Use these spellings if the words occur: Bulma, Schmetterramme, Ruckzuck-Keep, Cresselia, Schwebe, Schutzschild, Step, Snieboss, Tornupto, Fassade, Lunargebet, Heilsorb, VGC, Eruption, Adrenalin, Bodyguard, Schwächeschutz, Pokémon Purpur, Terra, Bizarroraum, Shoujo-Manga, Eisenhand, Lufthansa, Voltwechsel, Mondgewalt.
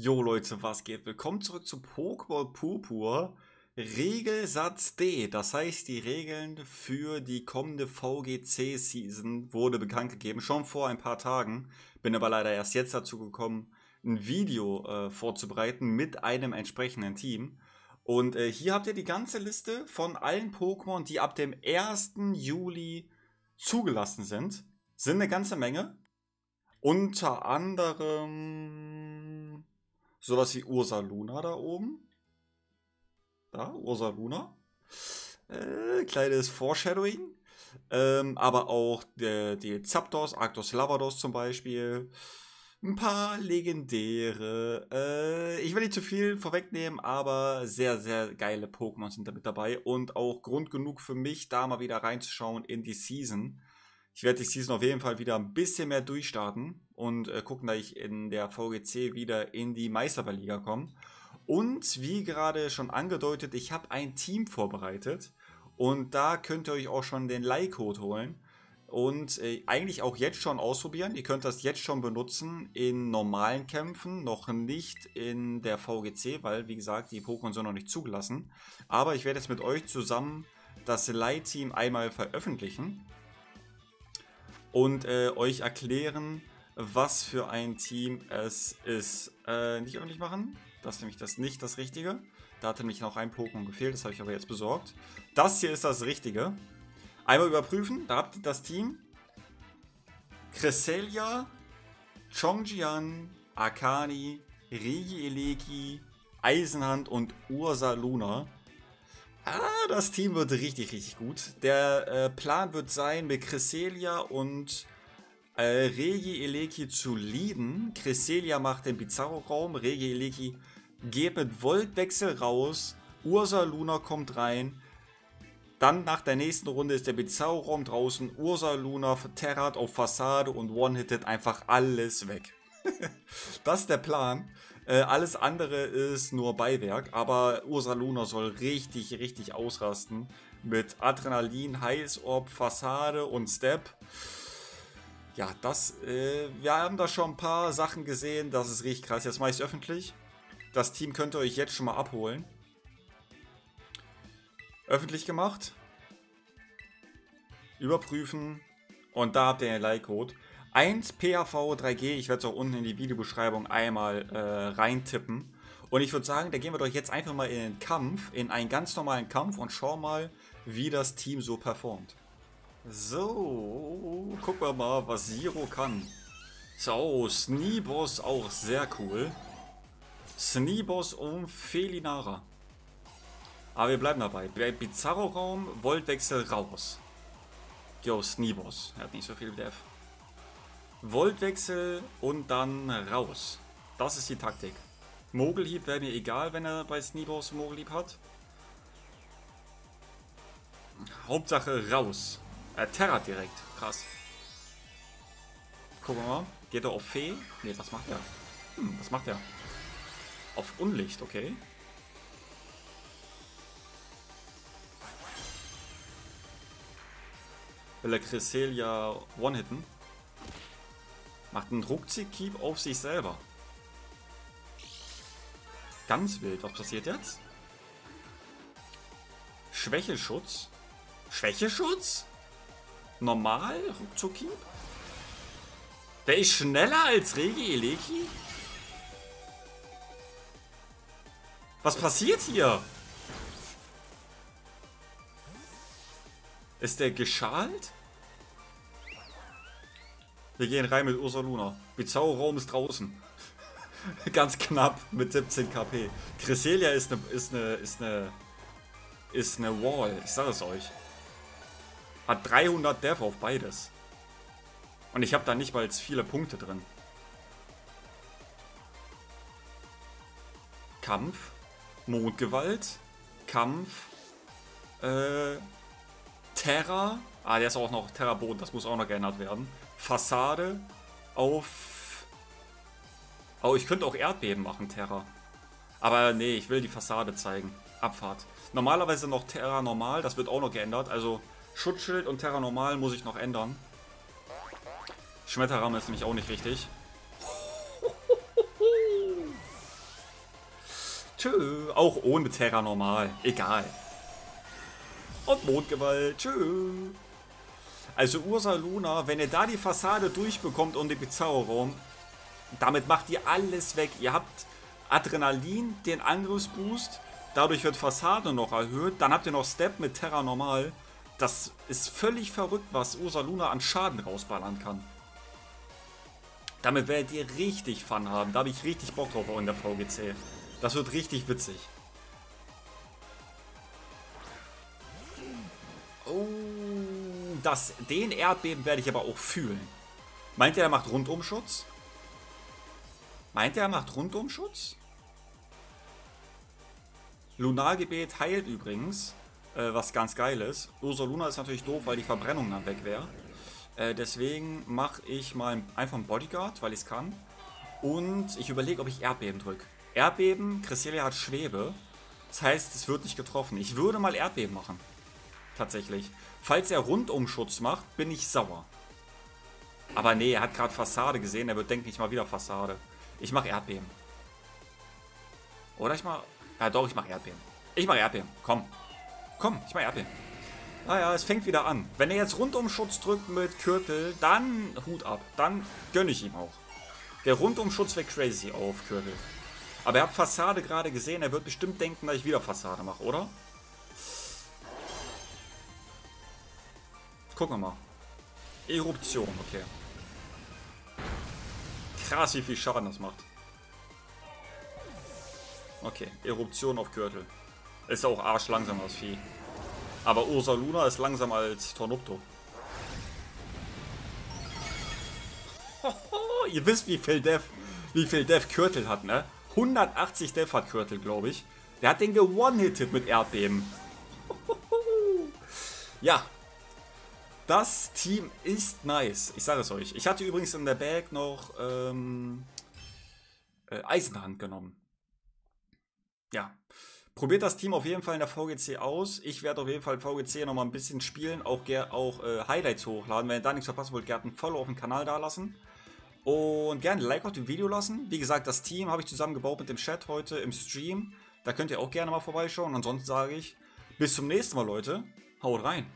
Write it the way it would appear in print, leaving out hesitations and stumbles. Jo Leute, was geht? Willkommen zurück zu Pokémon Purpur, Regelsatz D. Das heißt, die Regeln für die kommende VGC-Season wurde bekannt gegeben, schon vor ein paar Tagen. Bin aber leider erst jetzt dazu gekommen, ein Video vorzubereiten mit einem entsprechenden Team. Und hier habt ihr die ganze Liste von allen Pokémon, die ab dem 1. Juli zugelassen sind. Sind eine ganze Menge. Unter anderem sowas wie Ursaluna da oben. Da, Ursaluna. Kleines Foreshadowing. Aber auch die Zapdos, Arctos, Lavados zum Beispiel. Ein paar legendäre. Ich will nicht zu viel vorwegnehmen, aber sehr, sehr geile Pokémon sind damit dabei. Und auch Grund genug für mich, da mal wieder reinzuschauen in die Season. Ich werde die Season auf jeden Fall wieder ein bisschen mehr durchstarten und gucken, da ich in der VGC wieder in die Meisterball-Liga komme. Und wie gerade schon angedeutet, ich habe ein Team vorbereitet und da könnt ihr euch auch schon den Leihcode holen und eigentlich auch jetzt schon ausprobieren. Ihr könnt das jetzt schon benutzen in normalen Kämpfen, noch nicht in der VGC, weil wie gesagt, die Pokémon sind noch nicht zugelassen. Aber ich werde jetzt mit euch zusammen das Leih-Team einmal veröffentlichen. Und euch erklären, was für ein Team es ist. Nicht ordentlich machen. Das ist nämlich nicht das Richtige. Da hatte nämlich noch ein Pokémon gefehlt. Das habe ich aber jetzt besorgt. Das hier ist das Richtige. Einmal überprüfen. Da habt ihr das Team. Cresselia, Chongjian, Akani, Regieleki, Eisenhand und Ursaluna. Ah, das Team wird richtig, richtig gut. Der Plan wird sein, mit Cresselia und Regieleki zu leaden. Cresselia macht den Bizarroraum, Regieleki geht mit Voltwechsel raus, Ursaluna kommt rein. Dann nach der nächsten Runde ist der Bizarroraum draußen, Ursaluna Terra auf Fassade und one-hitted einfach alles weg. Das ist der Plan. Alles andere ist nur Beiwerk, aber Ursaluna soll richtig, richtig ausrasten. Mit Adrenalin, Heilsorb, Fassade und Step. Ja, wir haben da schon ein paar Sachen gesehen, das ist richtig krass. Jetzt mache ich es öffentlich. Das Team könnt ihr euch jetzt schon mal abholen. Öffentlich gemacht. Überprüfen. Und da habt ihr den Leihcode. 1PAV3G, ich werde es auch unten in die Videobeschreibung einmal reintippen. Und ich würde sagen, da gehen wir doch jetzt einfach mal in den Kampf, in einen ganz normalen Kampf und schauen mal, wie das Team so performt. So, gucken wir mal, was Zero kann. So, Snieboss auch sehr cool. Snieboss und Felinara. Aber wir bleiben dabei. Bizarroraum, Voltwechsel raus. Yo, Snieboss, er hat nicht so viel Def. Voltwechsel und dann raus. Das ist die Taktik. Mogelhieb wäre mir egal, wenn er bei Snieboss Mogelhieb hat. Hauptsache raus. Terra direkt. Krass. Gucken wir mal. Geht er auf Fee? Ne, was macht er? Was macht er? Auf Unlicht, okay. Will er Cresselia one-hitten? Macht einen Ruckzuck-Keep auf sich selber. Ganz wild. Was passiert jetzt? Schwächeschutz? Schwächeschutz? Normal? Ruckzuck-Keep? Der ist schneller als Regieleki? Was passiert hier? Ist der geschalt? Wir gehen rein mit Ursaluna. Bizarroraum ist draußen. Ganz knapp mit 17 KP. Cresselia ist eine Wall. Ich sage es euch. Hat 300 Def auf beides. Und ich habe da nicht mal viele Punkte drin. Kampf. Mondgewalt. Kampf. Terra. Ah, der ist auch noch Terra Boden. Das muss auch noch geändert werden. Fassade auf... Oh, ich könnte auch Erdbeben machen, Terra. Aber nee, ich will die Fassade zeigen. Abfahrt. Normalerweise noch Terra normal, das wird auch noch geändert. Also Schutzschild und Terra normal muss ich noch ändern. Schmetterramme ist nämlich auch nicht richtig. Tschö. Auch ohne Terra normal. Egal. Und Mondgewalt. Tschö. Also Ursaluna, wenn ihr da die Fassade durchbekommt und den Bizarroraum, damit macht ihr alles weg. Ihr habt Adrenalin, den Angriffsboost. Dadurch wird Fassade noch erhöht. Dann habt ihr noch Step mit Terra normal. Das ist völlig verrückt, was Ursaluna an Schaden rausballern kann. Damit werdet ihr richtig Fun haben. Da habe ich richtig Bock drauf in der VGC. Das wird richtig witzig. Oh, den Erdbeben werde ich aber auch fühlen. Meint ihr, er macht Rundumschutz? Meint ihr, er macht Rundumschutz? Lunargebet heilt übrigens, was ganz geil ist. Ursaluna ist natürlich doof, weil die Verbrennung dann weg wäre. Deswegen mache ich mal einfach einen Bodyguard, weil ich es kann. Und ich überlege, ob ich Erdbeben drücke. Erdbeben, Cresselia hat Schwebe. Das heißt, es wird nicht getroffen. Ich würde mal Erdbeben machen. Tatsächlich. Falls er Rundumschutz macht, bin ich sauer. Aber nee, er hat gerade Fassade gesehen. Er wird, denke ich, mal wieder Fassade. Ich mache Erdbeben. Oder ich mache... Ja doch, ich mache Erdbeben. Ich mache Erdbeben. Komm. Komm, ich mache Erdbeben. Naja, es fängt wieder an. Wenn er jetzt Rundumschutz drückt mit Kürtel, dann Hut ab. Dann gönne ich ihm auch. Der Rundumschutz wäre crazy auf Kürtel. Aber er hat Fassade gerade gesehen. Er wird bestimmt denken, dass ich wieder Fassade mache, oder? Gucken wir mal. Eruption, okay. Krass, wie viel Schaden das macht. Okay, Eruption auf Kürtel. Ist auch arschlangsam, das Vieh. Aber Ursaluna ist langsamer als Tornupto. Hoho, ihr wisst, wie viel Def Kürtel hat, ne? 180 Def hat Kürtel, glaube ich. Der hat den ge-one-hitted mit Erdbeben. Hoho. Ja. Das Team ist nice. Ich sage es euch. Ich hatte übrigens in der Bag noch Eisenhand genommen. Ja. Probiert das Team auf jeden Fall in der VGC aus. Ich werde auf jeden Fall VGC nochmal ein bisschen spielen, auch Highlights hochladen. Wenn ihr da nichts verpassen wollt, gerne einen Follow auf dem Kanal da lassen. Und gerne ein Like auf dem Video lassen. Wie gesagt, das Team habe ich zusammengebaut mit dem Chat heute im Stream. Da könnt ihr auch gerne mal vorbeischauen. Ansonsten sage ich, bis zum nächsten Mal, Leute. Haut rein.